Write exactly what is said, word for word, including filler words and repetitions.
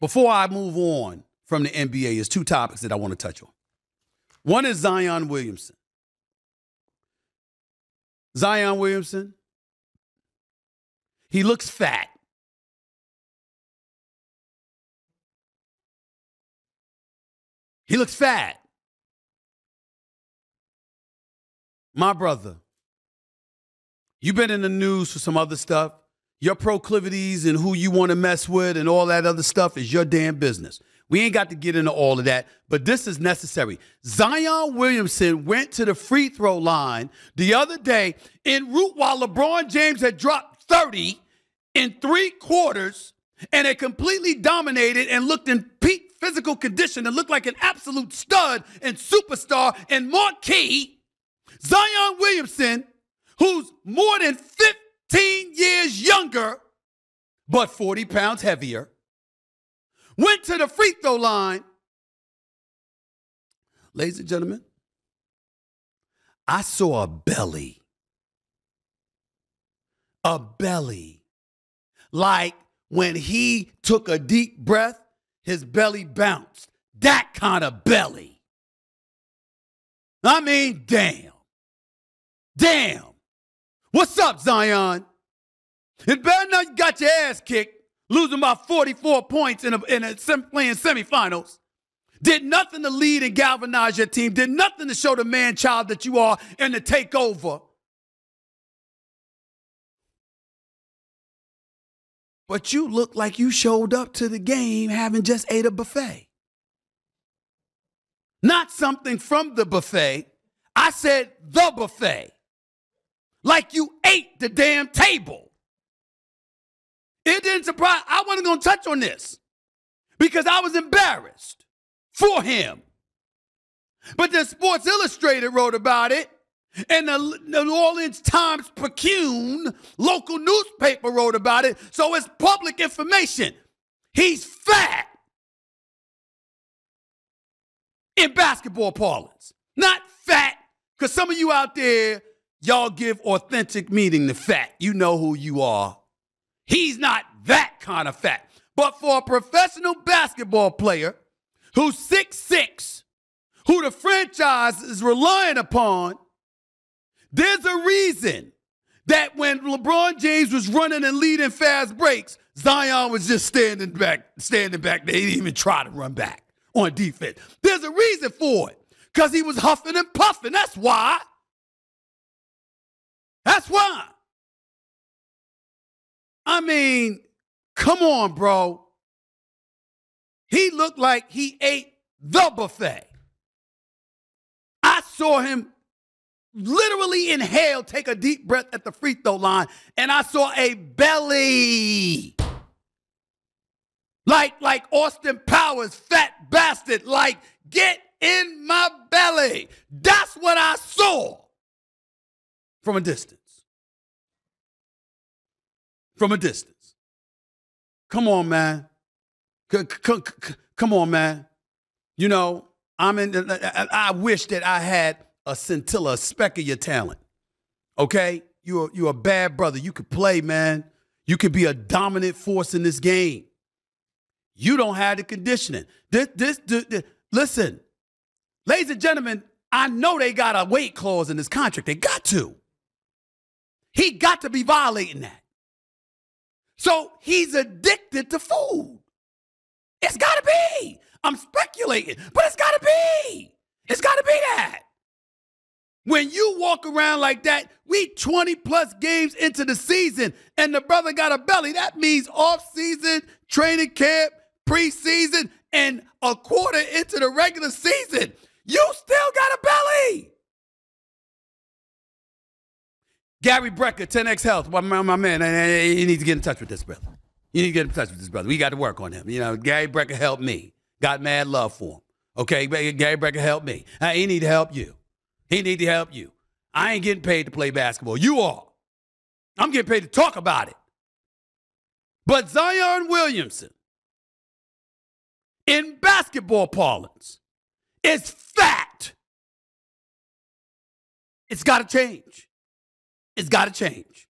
Before I move on from the N B A, there's two topics that I want to touch on. One is Zion Williamson. Zion Williamson, he looks fat. He looks fat. My brother, you've been in the news for some other stuff. Your proclivities and who you want to mess with and all that other stuff is your damn business. We ain't got to get into all of that, but this is necessary. Zion Williamson went to the free throw line the other day en route while LeBron James had dropped thirty in three quarters and had completely dominated and looked in peak physical condition and looked like an absolute stud and superstar and marquee. Zion Williamson, who's more than fifteen years younger, but forty pounds heavier, went to the free throw line. Ladies and gentlemen, I saw a belly. A belly. Like when he took a deep breath, his belly bounced. That kind of belly. I mean, damn. Damn. What's up, Zion? It better not you got your ass kicked, losing by forty-four points in a, in a sem playing semifinals. Did nothing to lead and galvanize your team. Did nothing to show the man-child that you are and to take over. But you look like you showed up to the game having just ate a buffet. Not something from the buffet. I said the buffet. Like you ate the damn table. It didn't surprise. I wasn't going to touch on this because I was embarrassed for him. But then Sports Illustrated wrote about it, and the New Orleans Times-Picayune local newspaper wrote about it, so it's public information. He's fat in basketball parlance. Not fat, because some of you out there, y'all give authentic meaning to fat. You know who you are. He's not that kind of fat. But for a professional basketball player who's six six, who the franchise is relying upon, there's a reason that when LeBron James was running and leading fast breaks, Zion was just standing back, standing back. They didn't even try to run back on defense. There's a reason for it, because he was huffing and puffing. That's why. That's why. I mean, come on, bro. He looked like he ate the buffet. I saw him literally inhale, take a deep breath at the free throw line, and I saw a belly. Like, like Austin Powers, fat bastard, like, get in my belly. That's what I saw from a distance. From a distance. Come on, man. C c c come on, man. You know, I'm in the, I wish that I had a scintilla, a speck of your talent. Okay? You're, you're a bad brother. You could play, man. You could be a dominant force in this game. You don't have the conditioning. This, this, this, this. Listen, ladies and gentlemen, I know they got a weight clause in this contract. They got to. He got to be violating that. So he's addicted to food. It's got to be. I'm speculating, but it's got to be. It's got to be that. When you walk around like that, we twenty plus games into the season, and the brother got a belly. That means off-season, training camp, preseason, and a quarter into the regular season. You still got a belly. Gary Brecker, ten X Health, my, my, my man, you need to get in touch with this brother. You need to get in touch with this brother. We got to work on him. You know, Gary Brecker helped me. Got mad love for him. Okay, Gary Brecker helped me. Uh, he need to help you. He need to help you. I ain't getting paid to play basketball. You are. I'm getting paid to talk about it. But Zion Williamson, in basketball parlance, is fat. It's got to change. It's got to change.